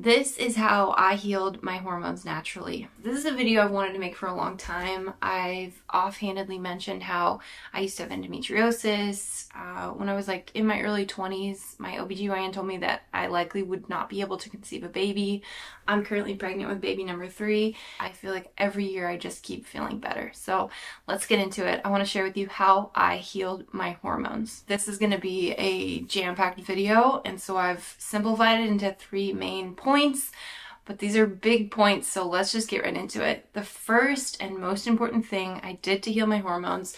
This is how I healed my hormones naturally. This is a video I've wanted to make for a long time. I've offhandedly mentioned how I used to have endometriosis. When I was like in my early 20s, my OB-GYN told me that I likely would not be able to conceive a baby. I'm currently pregnant with baby number 3. I feel like every year I just keep feeling better. So let's get into it. I want to share with you how I healed my hormones. This is going to be a jam-packed video, and so I've simplified it into 3 main points, but these are big points, so let's just get right into it. The first and most important thing I did to heal my hormones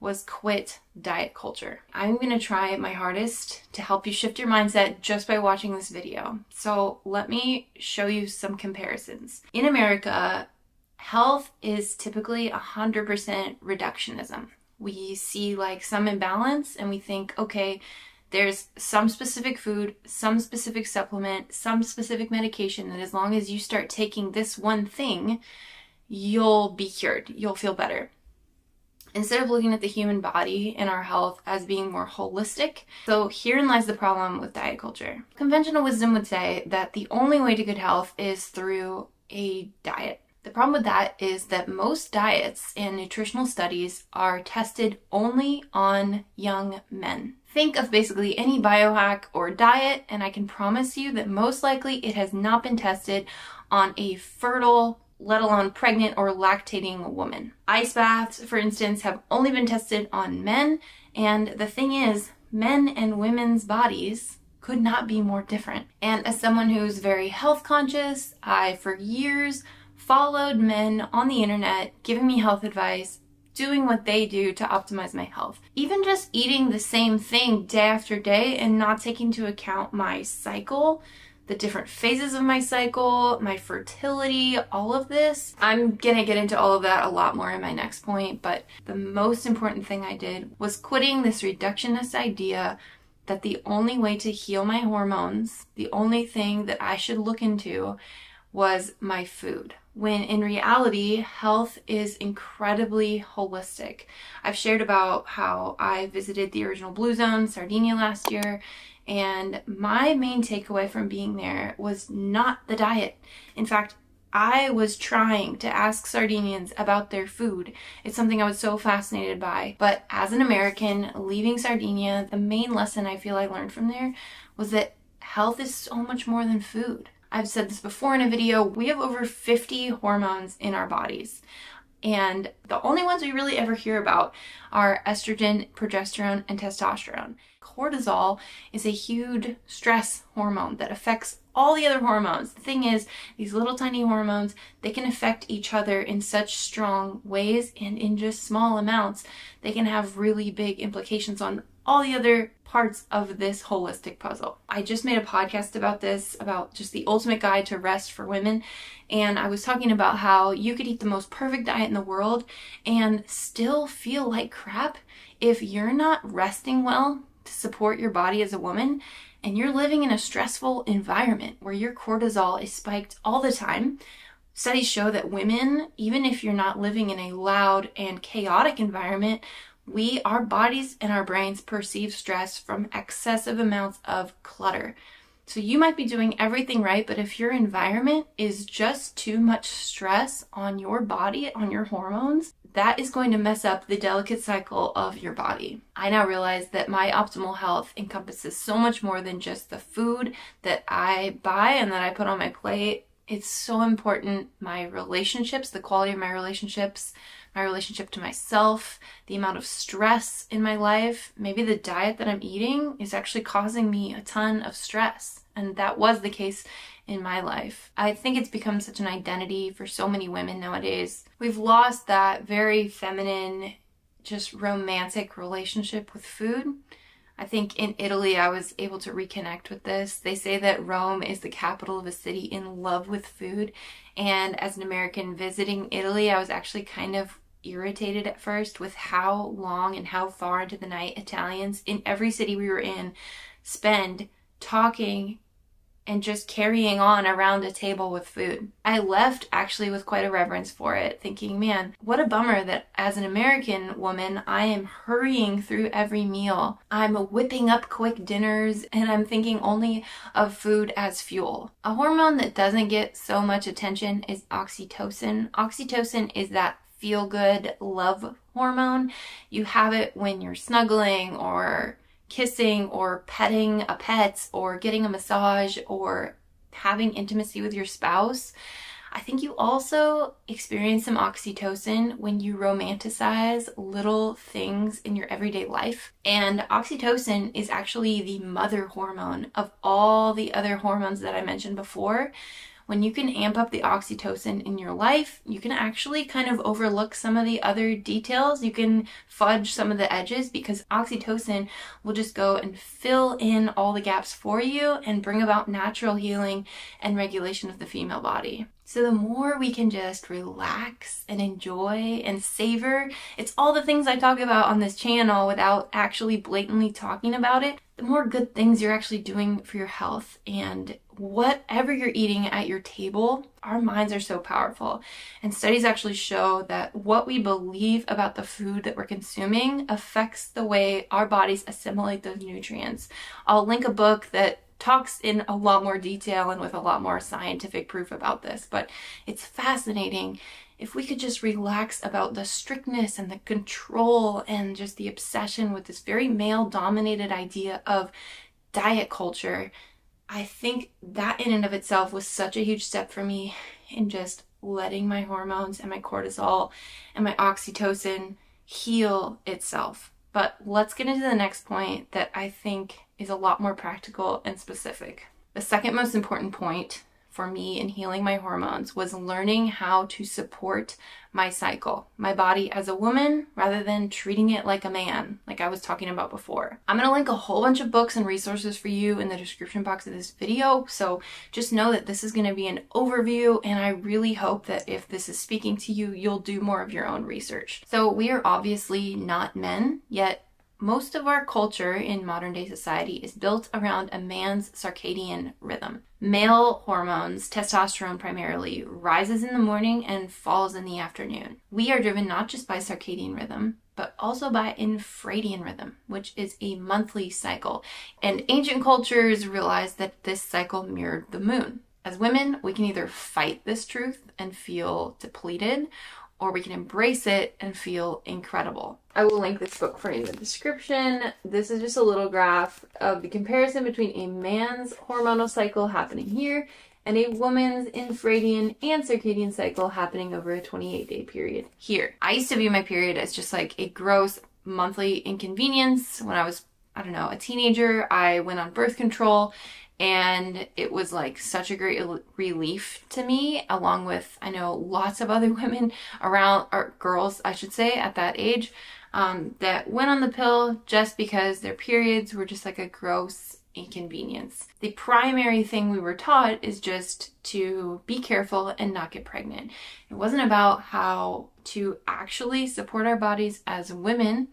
was quit diet culture. I'm gonna try my hardest to help you shift your mindset just by watching this video. So let me show you some comparisons. In America, health is typically 100% reductionism. We see like some imbalance and we think, okay, there's some specific food, some specific supplement, some specific medication that as long as you start taking this one thing, you'll be cured, you'll feel better. Instead of looking at the human body and our health as being more holistic. So herein lies the problem with diet culture. Conventional wisdom would say that the only way to good health is through a diet. The problem with that is that most diets and nutritional studies are tested only on young men. Think of basically any biohack or diet, and I can promise you that most likely it has not been tested on a fertile, let alone pregnant or lactating woman. Ice baths, for instance, have only been tested on men, and the thing is, men and women's bodies could not be more different. And as someone who's very health conscious, I, for years, followed men on the internet giving me health advice, doing what they do to optimize my health. Even just eating the same thing day after day and not taking into account my cycle, the different phases of my cycle, my fertility, all of this. I'm gonna get into all of that a lot more in my next point, but the most important thing I did was quitting this reductionist idea that the only way to heal my hormones, the only thing that I should look into was my food. When in reality, health is incredibly holistic. I've shared about how I visited the original Blue Zone, Sardinia last year, and my main takeaway from being there was not the diet. In fact, I was trying to ask Sardinians about their food. It's something I was so fascinated by. But as an American, leaving Sardinia, the main lesson I feel I learned from there was that health is so much more than food. I've said this before in a video, we have over 50 hormones in our bodies. And the only ones we really ever hear about are estrogen, progesterone, and testosterone. Cortisol is a huge stress hormone that affects all the other hormones. The thing is, these little tiny hormones, they can affect each other in such strong ways, and in just small amounts, they can have really big implications on all the other parts of this holistic puzzle. I just made a podcast about this, about just the ultimate guide to rest for women, and I was talking about how you could eat the most perfect diet in the world and still feel like crap if you're not resting well to support your body as a woman, and you're living in a stressful environment where your cortisol is spiked all the time. Studies show that women, even if you're not living in a loud and chaotic environment, our bodies and our brains perceive stress from excessive amounts of clutter. So you might be doing everything right, but if your environment is just too much stress on your body, on your hormones, that is going to mess up the delicate cycle of your body. I now realize that my optimal health encompasses so much more than just the food that I buy and that I put on my plate. It's so important, my relationships, the quality of my relationships, my relationship to myself, the amount of stress in my life. Maybe the diet that I'm eating is actually causing me a ton of stress. And that was the case in my life. I think it's become such an identity for so many women nowadays. We've lost that very feminine, just romantic relationship with food. I think in Italy, I was able to reconnect with this. They say that Rome is the capital of a city in love with food. And as an American visiting Italy, I was actually kind of irritated at first with how long and how far into the night Italians in every city we were in spend talking and just carrying on around a table with food. I left actually with quite a reverence for it, thinking, man, what a bummer that as an American woman, I am hurrying through every meal. I'm whipping up quick dinners and I'm thinking only of food as fuel. A hormone that doesn't get so much attention is oxytocin. Oxytocin is that feel-good love hormone. You have it when you're snuggling or kissing or petting a pet or getting a massage or having intimacy with your spouse. I think you also experience some oxytocin when you romanticize little things in your everyday life. And oxytocin is actually the mother hormone of all the other hormones that I mentioned before. When you can amp up the oxytocin in your life, you can actually kind of overlook some of the other details. You can fudge some of the edges because oxytocin will just go and fill in all the gaps for you and bring about natural healing and regulation of the female body. So the more we can just relax and enjoy and savor, it's all the things I talk about on this channel without actually blatantly talking about it, the more good things you're actually doing for your health. And whatever you're eating at your table, our minds are so powerful. And studies actually show that what we believe about the food that we're consuming affects the way our bodies assimilate those nutrients. I'll link a book that talks in a lot more detail and with a lot more scientific proof about this, but it's fascinating. If we could just relax about the strictness and the control and just the obsession with this very male-dominated idea of diet culture, I think that in and of itself was such a huge step for me in just letting my hormones and my cortisol and my oxytocin heal itself. But let's get into the next point that I think is a lot more practical and specific. The second most important point for me in healing my hormones was learning how to support my cycle, my body as a woman, rather than treating it like a man, like I was talking about before. I'm gonna link a whole bunch of books and resources for you in the description box of this video, so just know that this is gonna be an overview, and I really hope that if this is speaking to you, you'll do more of your own research. So we are obviously not men, yet most of our culture in modern day society is built around a man's circadian rhythm. Male hormones, testosterone primarily, rises in the morning and falls in the afternoon. We are driven not just by circadian rhythm, but also by infradian rhythm, which is a monthly cycle. And ancient cultures realized that this cycle mirrored the moon. As women, we can either fight this truth and feel depleted, or we can embrace it and feel incredible. I will link this book for you in the description. This is just a little graph of the comparison between a man's hormonal cycle happening here and a woman's infradian and circadian cycle happening over a 28-day period here. I used to view my period as just like a gross monthly inconvenience. When I was, I don't know, a teenager, I went on birth control. And it was like such a great relief to me, along with, I know, lots of other women around, or girls, I should say, at that age, that went on the pill just because their periods were just like a gross inconvenience. The primary thing we were taught is just to be careful and not get pregnant. It wasn't about how to actually support our bodies as women,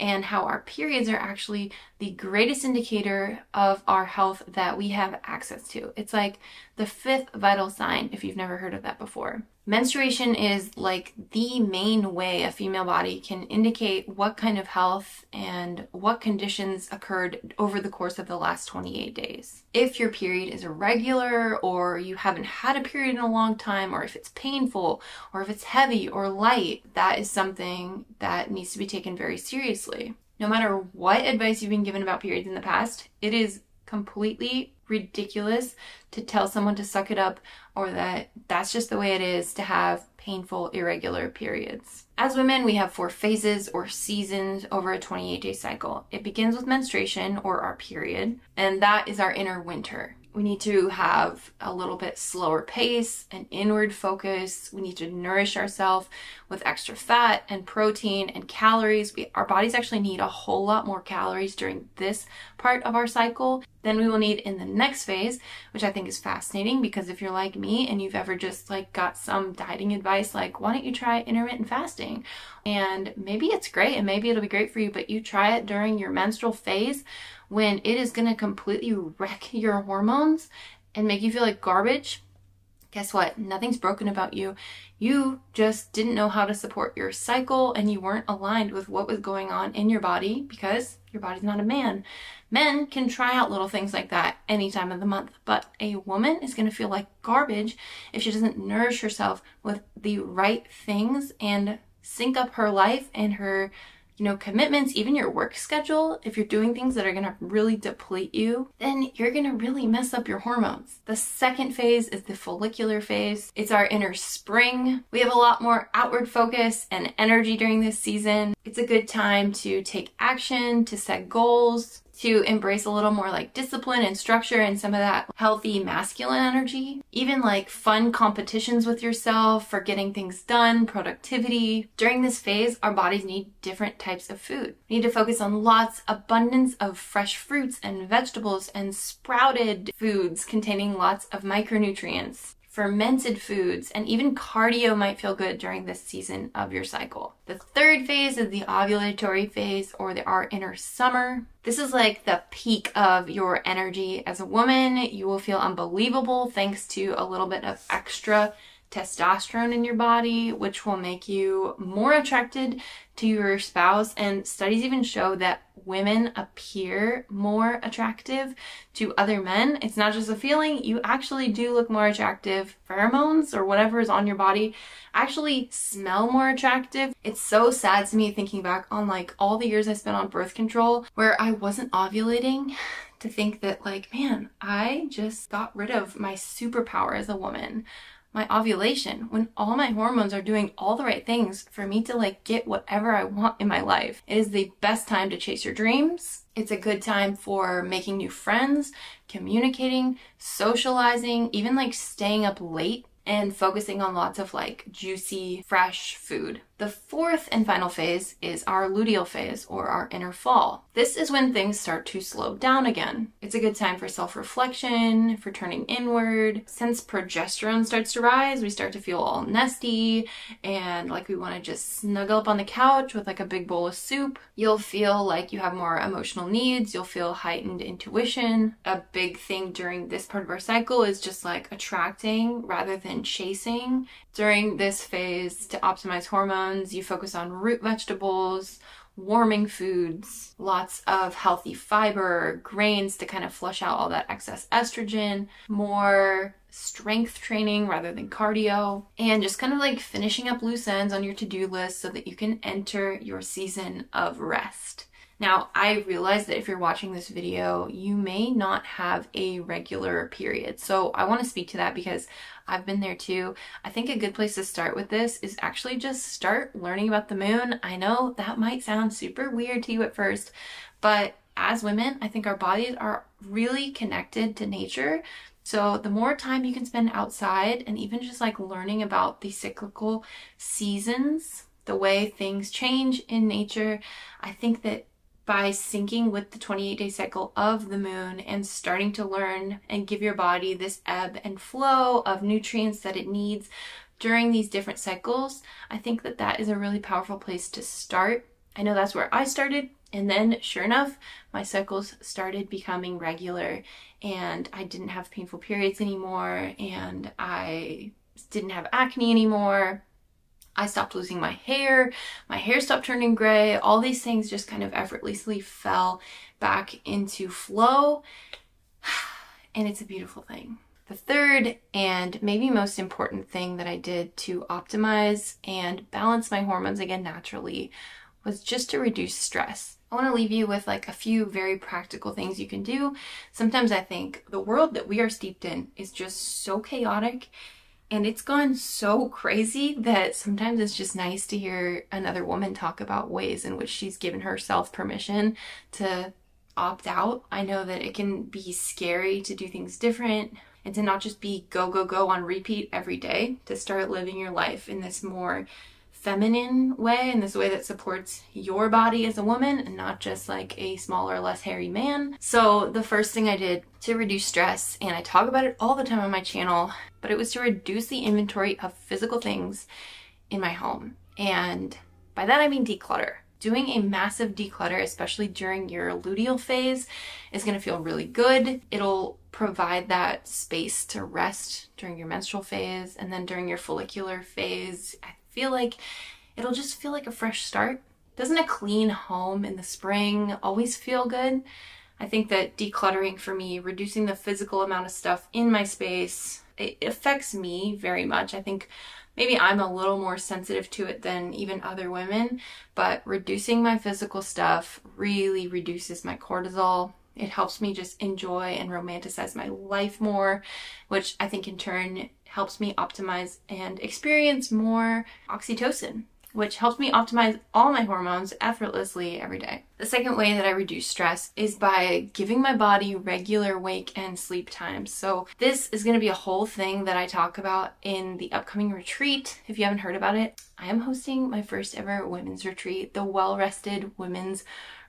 and how our periods are actually the greatest indicator of our health that we have access to. It's like the fifth vital sign, if you've never heard of that before. Menstruation is like the main way a female body can indicate what kind of health and what conditions occurred over the course of the last 28 days. If your period is irregular, or you haven't had a period in a long time, or if it's painful, or if it's heavy or light, that is something that needs to be taken very seriously. No matter what advice you've been given about periods in the past, it is completely ridiculous to tell someone to suck it up, or that that's just the way it is to have painful, irregular periods. As women, we have four phases or seasons over a 28-day cycle. It begins with menstruation, or our period, and that is our inner winter. We need to have a little bit slower pace, an inward focus. We need to nourish ourselves with extra fat and protein and calories. Our bodies actually need a whole lot more calories during this part of our cycle than we will need in the next phase, which I think is fascinating, because if you're like me and you've ever just like got some dieting advice, like, why don't you try intermittent fasting? And maybe it's great and maybe it'll be great for you, but you try it during your menstrual phase, when it is going to completely wreck your hormones and make you feel like garbage, guess what? Nothing's broken about you. You just didn't know how to support your cycle and you weren't aligned with what was going on in your body because your body's not a man. Men can try out little things like that any time of the month, but a woman is going to feel like garbage if she doesn't nourish herself with the right things and sync up her life and her, you know, commitments, even your work schedule. If you're doing things that are going to really deplete you, then you're going to really mess up your hormones. The second phase is the follicular phase. It's our inner spring. We have a lot more outward focus and energy during this season. It's a good time to take action, to set goals, to embrace a little more like discipline and structure and some of that healthy masculine energy. Even like fun competitions with yourself for getting things done, productivity. During this phase, our bodies need different types of food. We need to focus on lots, abundance of fresh fruits and vegetables and sprouted foods containing lots of micronutrients. Fermented foods, and even cardio might feel good during this season of your cycle. The third phase is the ovulatory phase, or our inner summer. This is like the peak of your energy as a woman. You will feel unbelievable thanks to a little bit of extra testosterone in your body, which will make you more attracted to your spouse. And studies even show that women appear more attractive to other men. It's not just a feeling. You actually do look more attractive. Pheromones or whatever is on your body actually smell more attractive. It's so sad to me thinking back on like all the years I spent on birth control where I wasn't ovulating. To think that like, man, I just got rid of my superpower as a woman. My ovulation, when all my hormones are doing all the right things for me to like get whatever I want in my life. It is the best time to chase your dreams. It's a good time for making new friends, communicating, socializing, even like staying up late and focusing on lots of like juicy, fresh food. The fourth and final phase is our luteal phase, or our inner fall. This is when things start to slow down again. It's a good time for self-reflection, for turning inward. Since progesterone starts to rise, we start to feel all nesty and like we want to just snuggle up on the couch with like a big bowl of soup. You'll feel like you have more emotional needs. You'll feel heightened intuition. A big thing during this part of our cycle is just like attracting rather than chasing. During this phase, to optimize hormones, you focus on root vegetables, warming foods, lots of healthy fiber, grains to kind of flush out all that excess estrogen, more strength training rather than cardio, and just kind of like finishing up loose ends on your to-do list so that you can enter your season of rest. Now, I realize that if you're watching this video, you may not have a regular period. So I want to speak to that because I've been there too. I think a good place to start with this is actually just start learning about the moon. I know that might sound super weird to you at first, but as women, I think our bodies are really connected to nature. So the more time you can spend outside and even just like learning about the cyclical seasons, the way things change in nature, I think that by syncing with the 28-day cycle of the moon and starting to learn and give your body this ebb and flow of nutrients that it needs during these different cycles, I think that that is a really powerful place to start. I know that's where I started, and then sure enough, my cycles started becoming regular and I didn't have painful periods anymore and I didn't have acne anymore. I stopped losing my hair stopped turning gray, all these things just kind of effortlessly fell back into flow, and it's a beautiful thing. The third and maybe most important thing that I did to optimize and balance my hormones again naturally was just to reduce stress. I want to leave you with like a few very practical things you can do. Sometimes I think the world that we are steeped in is just so chaotic. And it's gone so crazy that sometimes it's just nice to hear another woman talk about ways in which she's given herself permission to opt out. I know that it can be scary to do things different and to not just be go, go, go on repeat every day, to start living your life in this more feminine way, in this way that supports your body as a woman and not just like a smaller, less hairy man. So the first thing I did to reduce stress, and I talk about it all the time on my channel, but it was to reduce the inventory of physical things in my home. And by that I mean declutter. doing a massive declutter, especially during your luteal phase, is going to feel really good. It'll provide that space to rest during your menstrual phase, and then during your follicular phase, I feel like it'll just feel like a fresh start. Doesn't a clean home in the spring always feel good? I think that decluttering for me, reducing the physical amount of stuff in my space, it affects me very much. I think maybe I'm a little more sensitive to it than even other women, but reducing my physical stuff really reduces my cortisol. It helps me just enjoy and romanticize my life more, which I think in turn helps me optimize and experience more oxytocin, which helps me optimize all my hormones effortlessly every day. The second way that I reduce stress is by giving my body regular wake and sleep times. So this is going to be a whole thing that I talk about in the upcoming retreat. If you haven't heard about it, I am hosting my first ever women's retreat, the Well-Rested Women's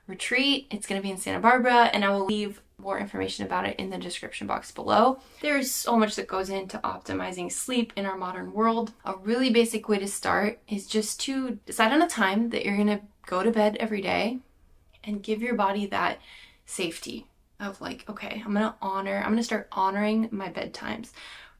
Retreat. It's going to be in Santa Barbara, and I will leave more information about it in the description box below. There's so much that goes into optimizing sleep in our modern world. A really basic way to start is just to decide on a time that you're going to go to bed every day and give your body that safety of like, okay, I'm going to start honoring my bedtimes.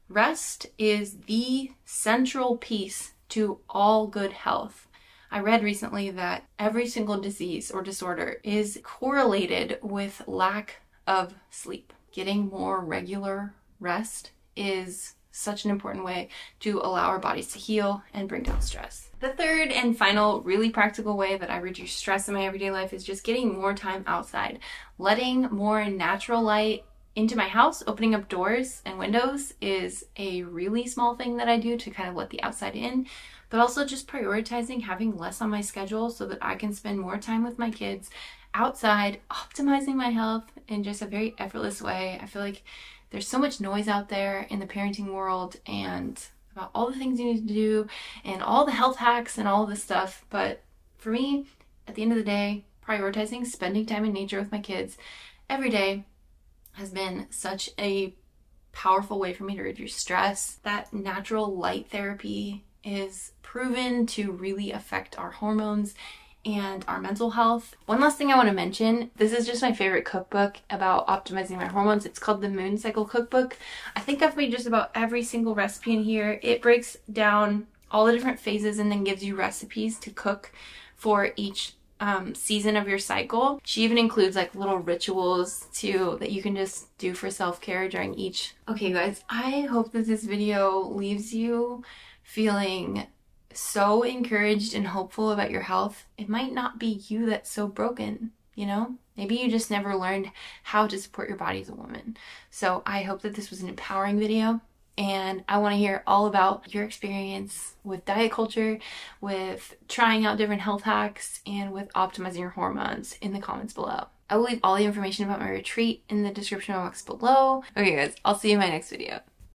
Rest is the central piece to all good health. I read recently that every single disease or disorder is correlated with lack of sleep. Getting more regular rest is such an important way to allow our bodies to heal and bring down stress. The third and final really practical way that I reduce stress in my everyday life is just getting more time outside, letting more natural light into my house. Opening up doors and windows is a really small thing that I do to kind of let the outside in, but also just prioritizing having less on my schedule so that I can spend more time with my kids outside, optimizing my health in just a very effortless way. I feel like there's so much noise out there in the parenting world and about all the things you need to do and all the health hacks and all this stuff. But for me, at the end of the day, prioritizing spending time in nature with my kids every day has been such a powerful way for me to reduce stress. That natural light therapy is proven to really affect our hormones and our mental health. One last thing I want to mention, this is just my favorite cookbook about optimizing my hormones. It's called the Moon Cycle Cookbook. I think I've made just about every single recipe in here. It breaks down all the different phases and then gives you recipes to cook for each season of your cycle. She even includes like little rituals too that you can just do for self-care during each. Okay guys, I hope that this video leaves you feeling so encouraged and hopeful about your health. It might not be you that's so broken, you know? Maybe you just never learned how to support your body as a woman. So I hope that this was an empowering video, and I want to hear all about your experience with diet culture, with trying out different health hacks, and with optimizing your hormones in the comments below. I will leave all the information about my retreat in the description box below. Okay guys, I'll see you in my next video.